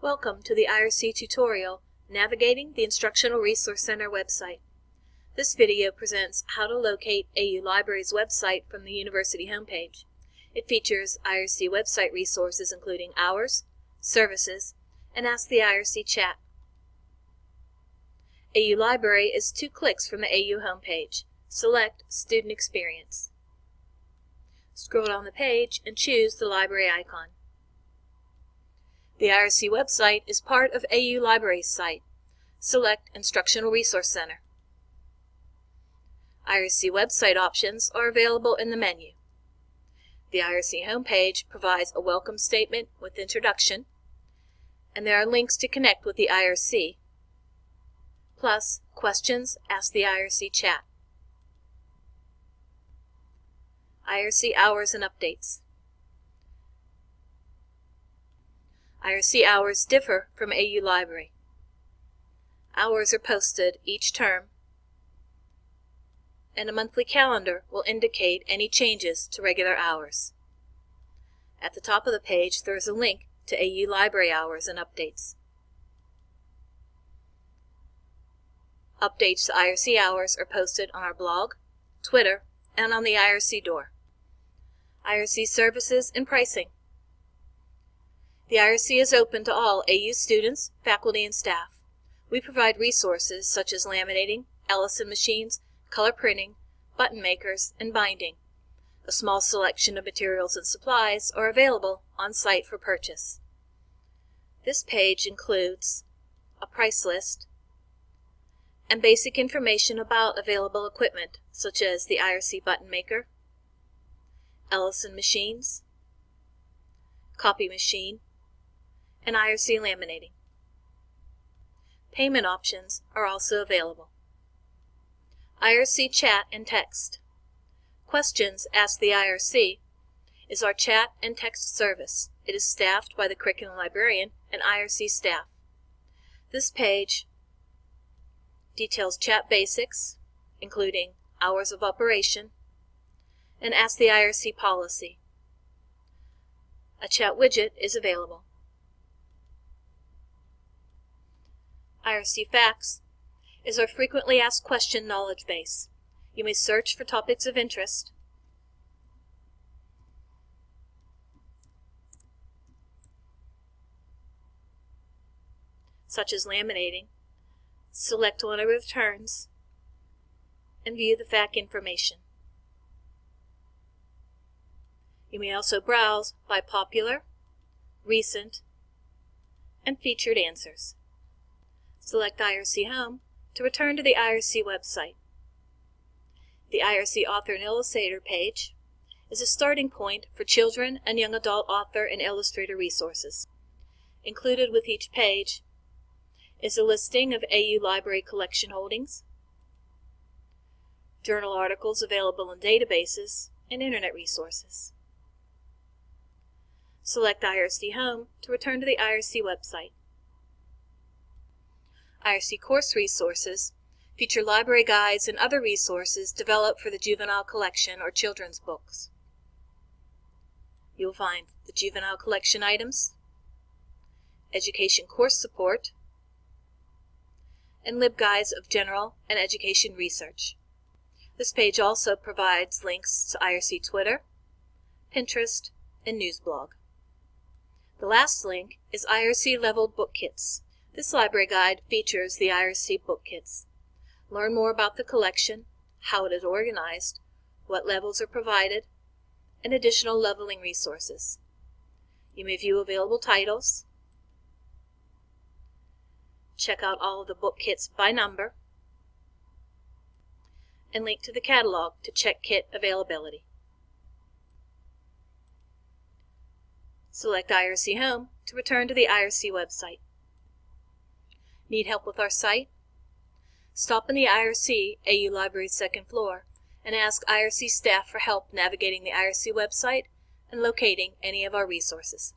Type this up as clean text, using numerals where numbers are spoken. Welcome to the IRC tutorial, Navigating the Instructional Resource Center website. This video presents how to locate AU Libraries website from the university homepage. It features IRC website resources including hours, services, and Ask the IRC chat. AU Library is 2 clicks from the AU homepage. Select Student Experience. Scroll down the page and choose the library icon. The IRC website is part of AU Libraries site. Select Instructional Resource Center. IRC website options are available in the menu. The IRC homepage provides a welcome statement with introduction, and there are links to connect with the IRC, plus questions, Ask the IRC chat. IRC hours and updates. IRC hours differ from AU Library. Hours are posted each term, and a monthly calendar will indicate any changes to regular hours. At the top of the page, there is a link to AU Library hours and updates. Updates to IRC hours are posted on our blog, Twitter, and on the IRC door. IRC services and pricing. The IRC is open to all AU students, faculty, and staff. We provide resources such as laminating, Ellison machines, color printing, button makers, and binding. A small selection of materials and supplies are available on site for purchase. This page includes a price list and basic information about available equipment such as the IRC button maker, Ellison machines, copy machine, and IRC laminating. Payment options are also available. IRC chat and text. Questions, Ask the IRC is our chat and text service. It is staffed by the curriculum librarian and IRC staff. This page details chat basics, including hours of operation, and Ask the IRC policy. A chat widget is available. IRC Facts is our frequently asked question knowledge base. You may search for topics of interest such as laminating, select one of returns, and view the fact information. You may also browse by popular, recent, and featured answers. Select IRC Home to return to the IRC website. The IRC Author and Illustrator page is a starting point for children and young adult author and illustrator resources. Included with each page is a listing of AU Library collection holdings, journal articles available in databases, and internet resources. Select IRC Home to return to the IRC website. IRC course resources feature library guides and other resources developed for the juvenile collection or children's books. You will find the juvenile collection items, education course support, and LibGuides of general and education research. This page also provides links to IRC Twitter, Pinterest, and Newsblog. The last link is IRC Leveled Book Kits. This library guide features the IRC book kits. Learn more about the collection, how it is organized, what levels are provided, and additional leveling resources. You may view available titles, check out all of the book kits by number, and link to the catalog to check kit availability. Select IRC Home to return to the IRC website. Need help with our site? Stop in the IRC AU Library's 2nd floor and ask IRC staff for help navigating the IRC website and locating any of our resources.